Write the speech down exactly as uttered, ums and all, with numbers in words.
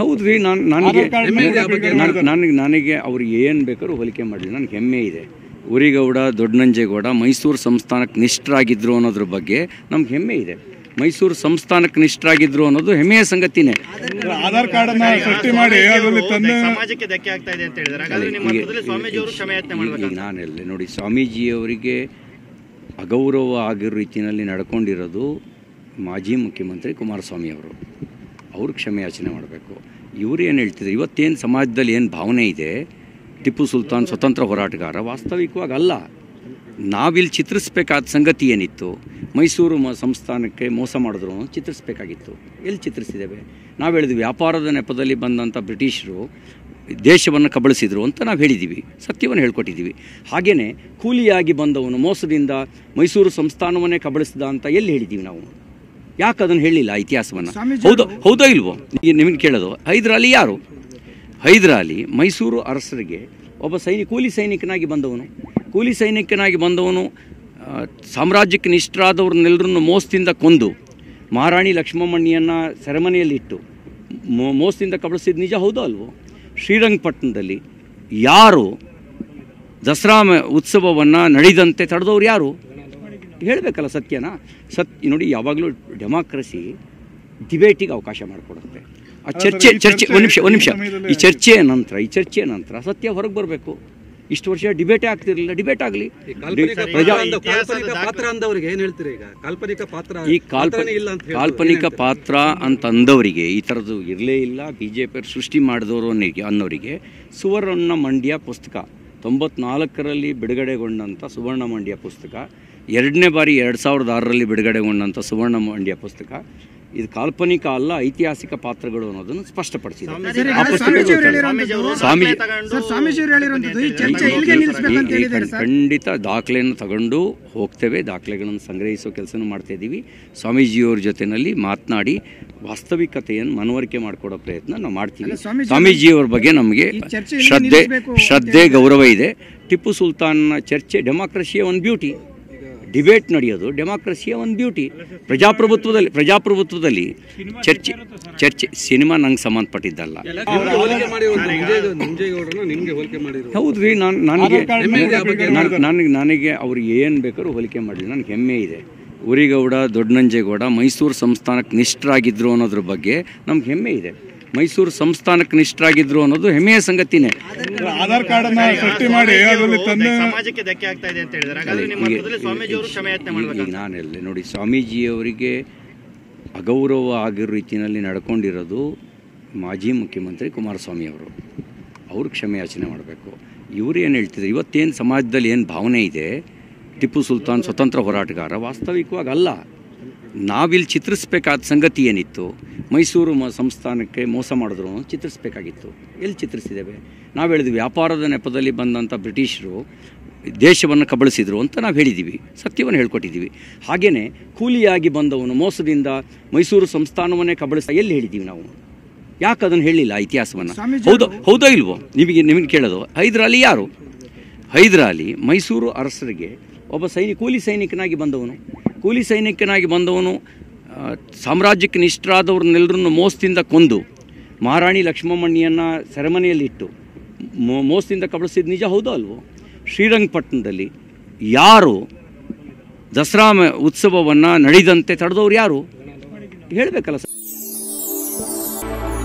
ಹೌದ್ರಿ, ನಾನು ನನಗೆ ನನಗೆ ನನಗೆ ಅವ್ರು ಏನು ಬೇಕಾದ್ರೂ ಹೋಲಿಕೆ ಮಾಡಿಲ್ಲ, ನನಗೆ ಹೆಮ್ಮೆ ಇದೆ. ಊರಿಗೌಡ, ದೊಡ್ಡನಂಜೇಗೌಡ ಮೈಸೂರು ಸಂಸ್ಥಾನಕ್ಕೆ ನಿಷ್ಠರಾಗಿದ್ದರು ಅನ್ನೋದ್ರ ಬಗ್ಗೆ ನಮ್ಗೆ ಹೆಮ್ಮೆ ಇದೆ. ಮೈಸೂರು ಸಂಸ್ಥಾನಕ್ಕೆ ನಿಷ್ಠರಾಗಿದ್ರು ಅನ್ನೋದು ಹೆಮ್ಮೆಯ ಸಂಗತಿನೇ. ಆಧಾರ್ ಕಾರ್ಡ್ ಅನ್ನ ಸೃಷ್ಟಿ ಮಾಡಿ ಸಮಾಜಕ್ಕೆ ಧಕ್ಕೆ ಆಗ್ತಾ ಇದೆ ಅಂತ ಹೇಳಿದಾರೆ. ಹಾಗಾದ್ರೆ ನಿಮ್ಮ ಮೊದಲೇ ಸ್ವಾಮೀಜಿ ಅವರು ಕ್ಷಮೆಯಾಚನೆ ಮಾಡಬೇಕು. ನಾನೆಲ್ಲ ನೋಡಿ, ಸ್ವಾಮೀಜಿ ಅವರಿಗೆ ಅಗೌರವ ಆಗಿರೋ ರೀತಿಯಲ್ಲಿ ನಡ್ಕೊಂಡಿರೋದು ಮಾಜಿ ಮುಖ್ಯಮಂತ್ರಿ ಕುಮಾರಸ್ವಾಮಿ ಅವರು. ಅವರು ಕ್ಷಮೆಯಾಚನೆ ಮಾಡಬೇಕು. ಇವರು ಏನು ಹೇಳ್ತಿದ್ರು, ಇವತ್ತೇನು ಸಮಾಜದಲ್ಲಿ ಏನು ಭಾವನೆ ಇದೆ, ಟಿಪ್ಪು ಸುಲ್ತಾನ್ ಸ್ವತಂತ್ರ ಹೋರಾಟಗಾರ, ವಾಸ್ತವಿಕವಾಗಿ ಅಲ್ಲ. ನಾವಿಲ್ಲಿ ಚಿತ್ರಿಸಬೇಕಾದ ಸಂಗತಿ ಏನಿತ್ತು, ಮೈಸೂರು ಮ ಸಂಸ್ಥಾನಕ್ಕೆ ಮೋಸ ಮಾಡಿದ್ರು ಚಿತ್ರಿಸಬೇಕಾಗಿತ್ತು. ಎಲ್ಲಿ ಚಿತ್ರಿಸಿದ್ದೇವೆ? ನಾವು ಹೇಳಿದ್ವಿ, ವ್ಯಾಪಾರದ ನೆಪದಲ್ಲಿ ಬಂದಂಥ ಬ್ರಿಟಿಷರು ದೇಶವನ್ನು ಕಬಳಿಸಿದರು ಅಂತ ನಾವು ಹೇಳಿದ್ದೀವಿ, ಸತ್ಯವನ್ನು ಹೇಳ್ಕೊಟ್ಟಿದ್ದೀವಿ. ಹಾಗೆಯೇ ಕೂಲಿಯಾಗಿ ಬಂದವನು ಮೋಸದಿಂದ ಮೈಸೂರು ಸಂಸ್ಥಾನವನ್ನೇ ಕಬಳಿಸಿದ ಅಂತ ಎಲ್ಲಿ ಹೇಳಿದ್ದೀವಿ ನಾವು? ಯಾಕೆ ಅದನ್ನು ಹೇಳಿಲ್ಲ ಇತಿಹಾಸವನ್ನು? ಹೌದು ಹೌದೋ ಇಲ್ವೋ? ಈಗ ನಿಮಗೆ ಕೇಳೋದು, ಹೈದರಾಲಿ ಯಾರು? ಹೈದರಾಲಿ ಮೈಸೂರು ಅರಸರಿಗೆ ಒಬ್ಬ ಸೈನಿಕ, ಕೂಲಿ ಸೈನಿಕನಾಗಿ ಬಂದವನು. ಕೂಲಿ ಸೈನಿಕನಾಗಿ ಬಂದವನು ಸಾಮ್ರಾಜ್ಯಕ್ಕೆ ನಿಷ್ಠರಾದವ್ರನ್ನೆಲ್ಲರನ್ನು ಮೋಸದಿಂದ ಕೊಂದು ಮಹಾರಾಣಿ ಲಕ್ಷ್ಮಮ್ಮಣ್ಣಿಯನ್ನು ಸೆರೆಮನೆಯಲ್ಲಿಟ್ಟು ಮೋ ಮೋಸದಿಂದ ಕಬಳಿಸಿದ ನಿಜ, ಹೌದೋ ಅಲ್ವೋ? ಶ್ರೀರಂಗಪಟ್ಟಣದಲ್ಲಿ ಯಾರು ದಸರಾ ಉತ್ಸವವನ್ನು ನಡೆದಂತೆ ತಡೆದವ್ರು ಯಾರು? ಹೇಳಬೇಕಲ್ಲ ಸತ್ಯನಾ? ಸತ್ಯ ನೋಡಿ, ಯಾವಾಗಲೂ ಡೆಮಾಕ್ರಸಿ ಡಿಬೇಟಿಗೆ ಅವಕಾಶ ಮಾಡಿಕೊಡುತ್ತೆ. ಆ ಚರ್ಚೆ ಚರ್ಚೆ ಒಂದು ನಿಮಿಷ ಒಂದು ನಿಮಿಷ ಈ ಚರ್ಚೆಯ ನಂತರ ಈ ಚರ್ಚೆಯ ನಂತರ ಸತ್ಯ ಹೊರಗೆ ಬರಬೇಕು. ಇಷ್ಟು ವರ್ಷ ಡಿಬೇಟೇ ಆಗ್ತಿರಲಿಲ್ಲ, ಡಿಬೇಟ್ ಆಗಲಿ. ಈ ಕಾಲ್ಪನಿಕ ಪಾತ್ರ ಅಂತ ಅಂದವರಿಗೆ, ಈ ಥರದ್ದು ಇರಲೇ ಇಲ್ಲ, ಬಿ ಜೆ ಪಿಯವ್ರು ಸೃಷ್ಟಿ ಮಾಡಿದವರು ಅನ್ನೋರಿಗೆ, ಸುವರ್ಣ ಮಂಡ್ಯ ಪುಸ್ತಕ ತೊಂಬತ್ನಾಲ್ಕರಲ್ಲಿ ಬಿಡುಗಡೆಗೊಂಡಂಥ ಸುವರ್ಣ ಮಂಡ್ಯ ಪುಸ್ತಕ, ಎರಡನೇ ಬಾರಿ ಎರಡು ಸಾವಿರದ ಆರರಲ್ಲಿ ಬಿಡುಗಡೆಗೊಂಡಂಥ ಸುವರ್ಣ ಮಂಡ್ಯ ಪುಸ್ತಕ, ಇದು ಕಾಲ್ಪನಿಕ ಅಲ್ಲ, ಐತಿಹಾಸಿಕ ಪಾತ್ರಗಳು ಅನ್ನೋದನ್ನು ಸ್ಪಷ್ಟಪಡಿಸಿದೆ. ಖಂಡಿತ ದಾಖಲೆಯನ್ನು ತಗೊಂಡು ಹೋಗ್ತೇವೆ, ದಾಖಲೆಗಳನ್ನು ಸಂಗ್ರಹಿಸೋ ಕೆಲಸನೂ ಮಾಡ್ತಾ ಇದ್ದೀವಿ. ಸ್ವಾಮೀಜಿಯವ್ರ ಜೊತೆಯಲ್ಲಿ ಮಾತನಾಡಿ ವಾಸ್ತವಿಕತೆಯನ್ನು ಮನವರಿಕೆ ಮಾಡಿಕೊಡೋ ಪ್ರಯತ್ನ ನಾವು ಮಾಡ್ತೀವಿ. ಸ್ವಾಮೀಜಿಯವ್ರ ಬಗ್ಗೆ ನಮಗೆ ಶ್ರದ್ಧೆ ಶ್ರದ್ಧೆ ಗೌರವ ಇದೆ. ಟಿಪ್ಪು ಸುಲ್ತಾನ್ನ ಚರ್ಚೆ ಡೆಮಾಕ್ರಸಿಯ ಒಂದು ಬ್ಯೂಟಿ, ಡಿಬೇಟ್ ನಡೆಯೋದು ಡೆಮಾಕ್ರಸಿಯ ಒಂದು ಬ್ಯೂಟಿ. ಪ್ರಜಾಪ್ರಭುತ್ವದಲ್ಲಿ ಪ್ರಜಾಪ್ರಭುತ್ವದಲ್ಲಿ ಚರ್ಚೆ ಚರ್ಚೆ ಸಿನಿಮಾ ನಂಗೆ ಸಂಬಂಧಪಟ್ಟಿದ್ದಲ್ಲ. ಹೌದ್ರಿ, ನಾನು ನನಗೆ ನನಗೆ ನನಗೆ ಅವ್ರು ಏನು ಬೇಕಾದ್ರೂ ಹೋಲಿಕೆ ಮಾಡಲಿಲ್ಲ, ನನಗೆ ಹೆಮ್ಮೆ ಇದೆ. ಊರಿಗೌಡ, ದೊಡ್ಡನಂಜೇಗೌಡ ಮೈಸೂರು ಸಂಸ್ಥಾನಕ್ಕೆ ನಿಷ್ಠರಾಗಿದ್ದರು ಅನ್ನೋದ್ರ ಬಗ್ಗೆ ನಮ್ಗೆ ಹೆಮ್ಮೆ ಇದೆ. ಮೈಸೂರು ಸಂಸ್ಥಾನಕ್ಕೆ ನಿಷ್ಠರಾಗಿದ್ರು ಅನ್ನೋದು ಹೆಮ್ಮೆಯ ಸಂಗತಿನೇ. ಆಧಾರ್ ಕಾರ್ಡ್ ಅನ್ನ ಸೃಷ್ಟಿ ಮಾಡಿ ಸಮಾಜಕ್ಕೆ ಧಕ್ಕೆ ಆಗ್ತಾ ಇದೆ ಅಂತ ಹೇಳಿದಾರೆ. ಹಾಗಾದ್ರೆ ನಿಮ್ಮ ಮೊದಲೇ ಸ್ವಾಮೀಜಿ ಅವರು ಕ್ಷಮೆಯಾಚನೆ ಮಾಡಬೇಕು. ನಾನೆಲ್ಲ ನೋಡಿ, ಸ್ವಾಮೀಜಿ ಅವರಿಗೆ ಅಗೌರವ ಆಗಿರೋ ರೀತಿಯಲ್ಲಿ ನಡ್ಕೊಂಡಿರೋದು ಮಾಜಿ ಮುಖ್ಯಮಂತ್ರಿ ಕುಮಾರಸ್ವಾಮಿ ಅವರು. ಅವರು ಕ್ಷಮೆಯಾಚನೆ ಮಾಡಬೇಕು. ಇವರು ಏನು ಹೇಳ್ತಿದ್ರು, ಇವತ್ತೇನು ಸಮಾಜದಲ್ಲಿ ಏನು ಭಾವನೆ ಇದೆ, ಟಿಪ್ಪು ಸುಲ್ತಾನ್ ಸ್ವತಂತ್ರ ಹೋರಾಟಗಾರ, ವಾಸ್ತವಿಕವಾಗಿ ಅಲ್ಲ. ನಾವಿಲ್ಲಿ ಚಿತ್ರಿಸಬೇಕಾದ ಸಂಗತಿ ಏನಿತ್ತು, ಮೈಸೂರು ಮ ಸಂಸ್ಥಾನಕ್ಕೆ ಮೋಸ ಮಾಡಿದ್ರು ಚಿತ್ರಿಸಬೇಕಾಗಿತ್ತು. ಎಲ್ಲಿ ಚಿತ್ರಿಸಿದ್ದೇವೆ? ನಾವು ಹೇಳಿದ್ವಿ, ವ್ಯಾಪಾರದ ನೆಪದಲ್ಲಿ ಬಂದಂಥ ಬ್ರಿಟಿಷರು ದೇಶವನ್ನು ಕಬಳಿಸಿದರು ಅಂತ ನಾವು ಹೇಳಿದ್ದೀವಿ, ಸತ್ಯವನ್ನು ಹೇಳ್ಕೊಟ್ಟಿದ್ದೀವಿ. ಹಾಗೆಯೇ ಕೂಲಿಯಾಗಿ ಬಂದವನು ಮೋಸದಿಂದ ಮೈಸೂರು ಸಂಸ್ಥಾನವನ್ನೇ ಕಬಳಿಸ ಎಲ್ಲಿ ಹೇಳಿದ್ದೀವಿ ನಾವು? ಯಾಕೆ ಅದನ್ನು ಹೇಳಿಲ್ಲ ಇತಿಹಾಸವನ್ನು? ಹೌದು ಹೌದೋ ಇಲ್ವೋ? ನಿಮಗೆ ನಿಮಗೆ ಕೇಳೋದು, ಹೈದರಾಲಿ ಯಾರು? ಹೈದರಾಲಿ ಮೈಸೂರು ಅರಸರಿಗೆ ಒಬ್ಬ ಸೈನಿಕ, ಕೂಲಿ ಸೈನಿಕನಾಗಿ ಬಂದವನು. ಕೂಲಿ ಸೈನಿಕನಾಗಿ ಬಂದವನು ಸಾಮ್ರಾಜ್ಯಕ್ಕೆ ನಿಷ್ಠರಾದವ್ರನ್ನೆಲ್ಲರನ್ನು ಮೋಸದಿಂದ ಕೊಂದು ಮಹಾರಾಣಿ ಲಕ್ಷ್ಮಮ್ಮಣ್ಣಿಯನ್ನು ಸೆರೆಮನೆಯಲ್ಲಿಟ್ಟು ಮೋ ಮೋಸದಿಂದ ಕಬಳಿಸಿದ ನಿಜ, ಹೌದೋ ಅಲ್ವೋ? ಶ್ರೀರಂಗಪಟ್ಟಣದಲ್ಲಿ ಯಾರು ದಸರಾ ಉತ್ಸವವನ್ನು ನಡೆದಂತೆ ತಡೆದವ್ರು ಯಾರು? ಹೇಳಬೇಕಲ್ಲ ಸರ್.